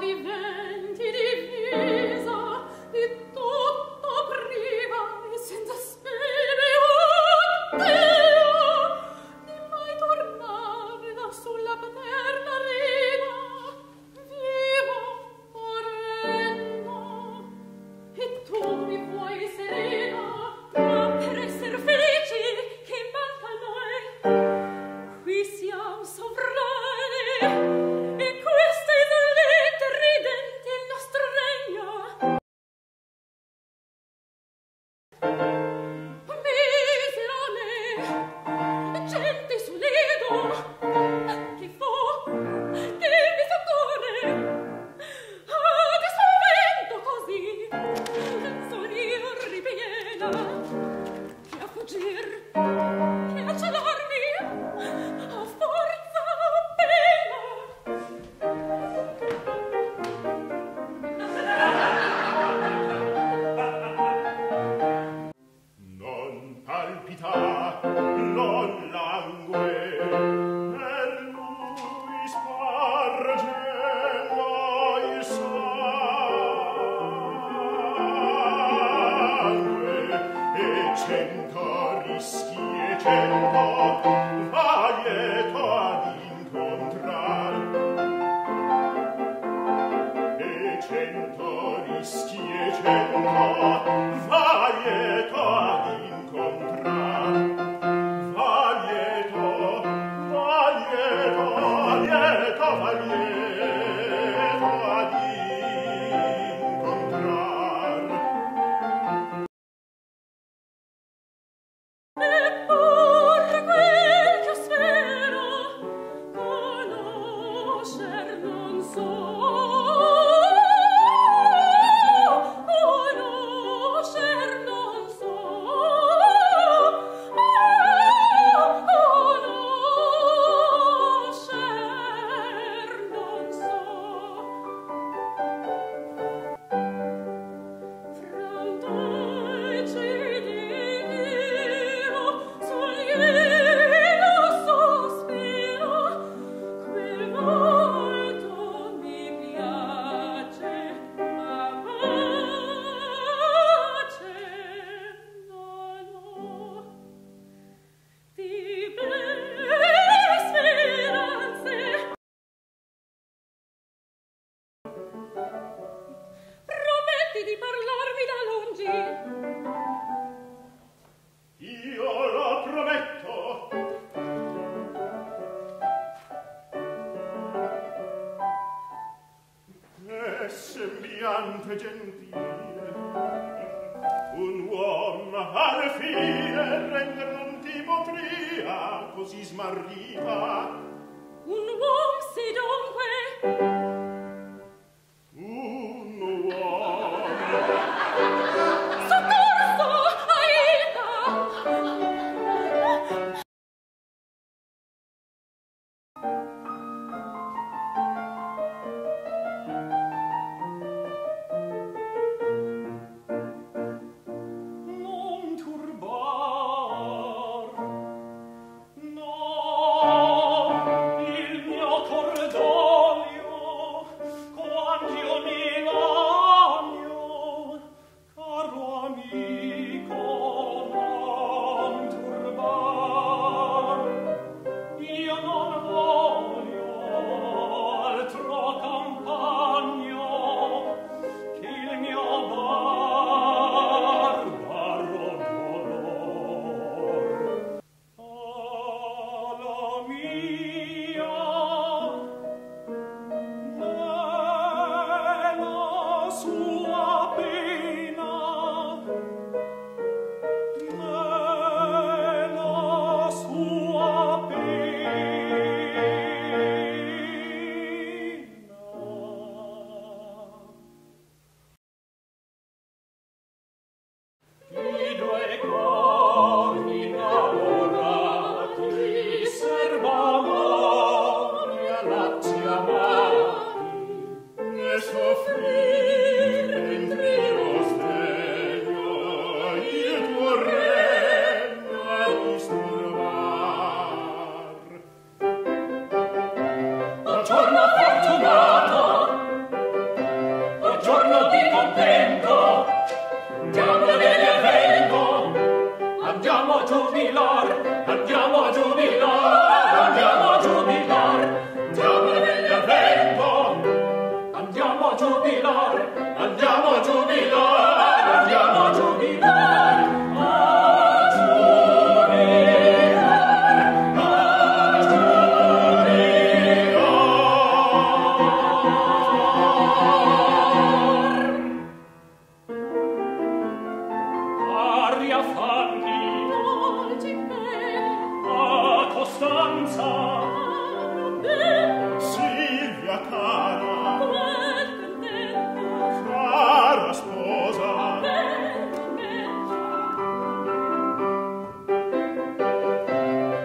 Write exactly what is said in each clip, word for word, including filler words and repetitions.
Buongiorno fortunato,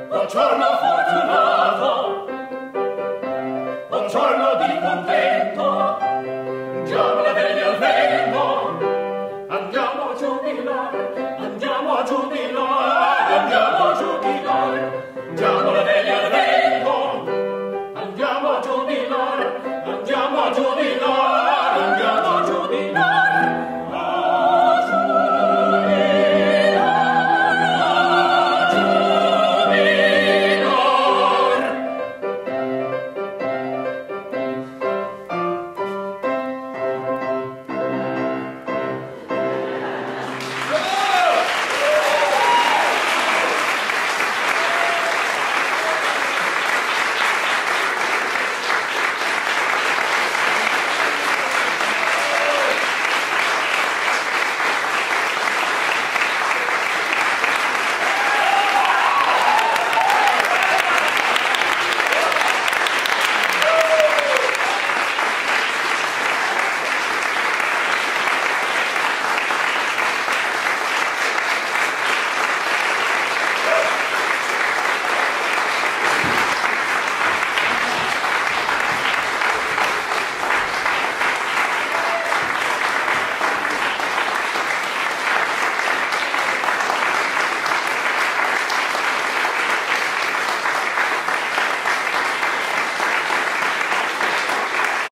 Buongiorno fortunato, buongiorno di contento.